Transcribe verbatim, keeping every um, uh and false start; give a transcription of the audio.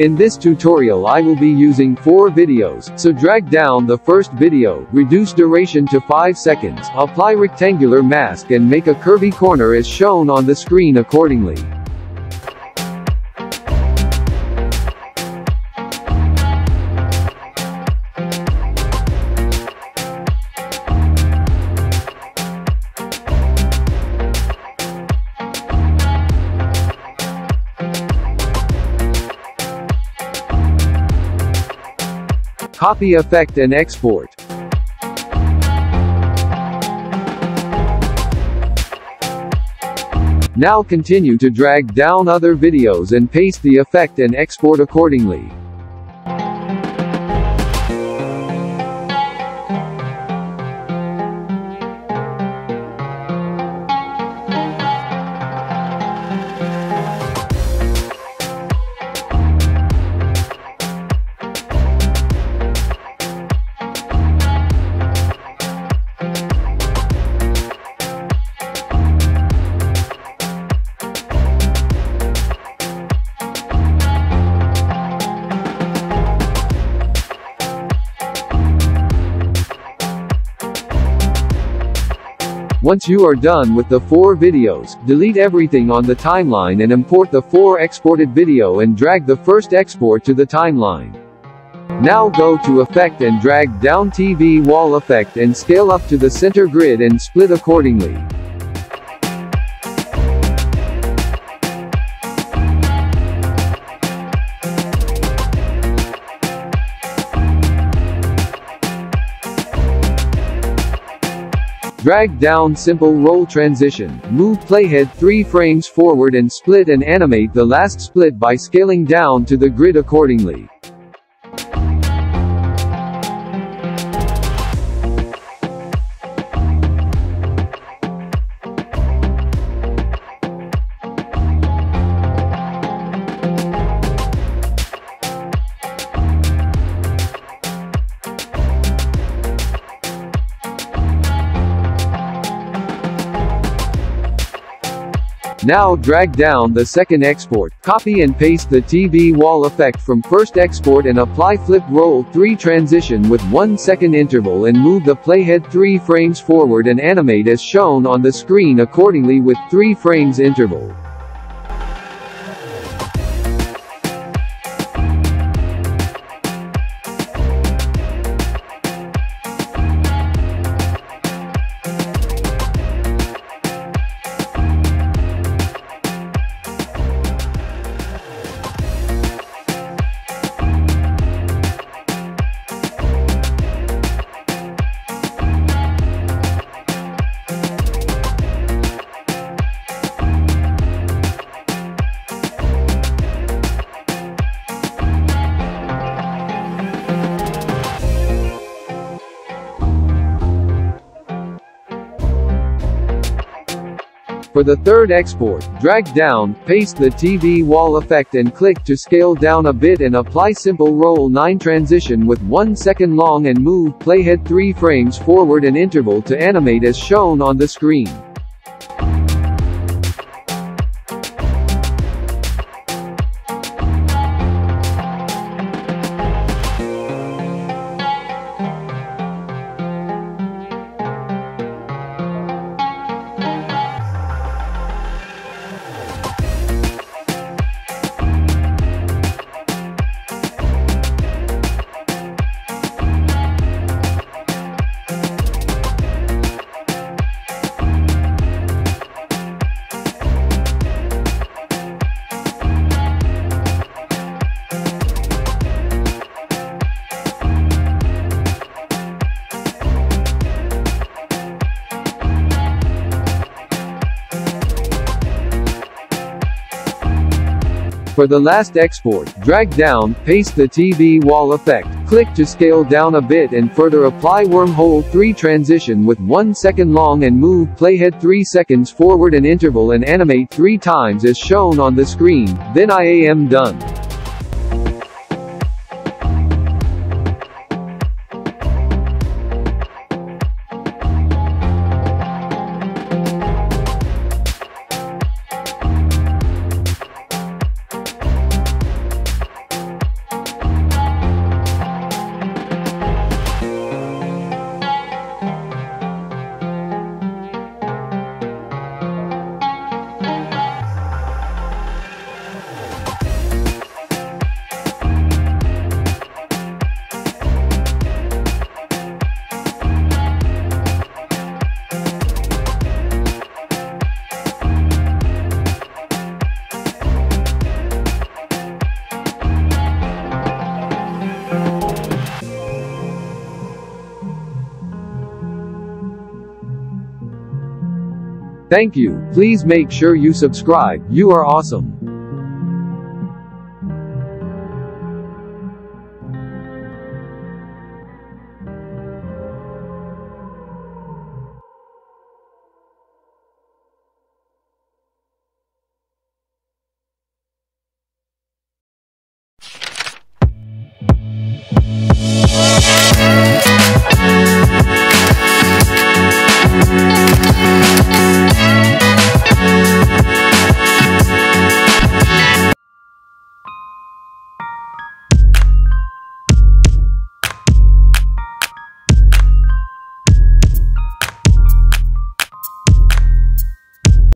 In this tutorial I will be using four videos, so drag down the first video, reduce duration to five seconds, apply rectangular mask and make a curvy corner as shown on the screen accordingly. Copy effect and export. Now continue to drag down other videos and paste the effect and export accordingly. Once you are done with the four videos, delete everything on the timeline and import the four exported video and drag the first export to the timeline. Now go to Effect and drag down T V Wall Effect and scale up to the center grid and split accordingly. Drag down simple roll transition, move playhead three frames forward and split and animate the last split by scaling down to the grid accordingly. Now drag down the second export, copy and paste the T V wall effect from first export and apply flip roll three transition with one second interval and move the playhead three frames forward and animate as shown on the screen accordingly with three frames interval. For the third export, drag down, paste the T V wall effect and click to scale down a bit and apply simple roll nine transition with one second long and move playhead three frames forward and interval to animate as shown on the screen. For the last export, drag down, paste the T V wall effect, click to scale down a bit and further apply wormhole three transition with one second long and move playhead three seconds forward an interval and animate three times as shown on the screen, then I am done. Thank you. Please make sure you subscribe. You are awesome.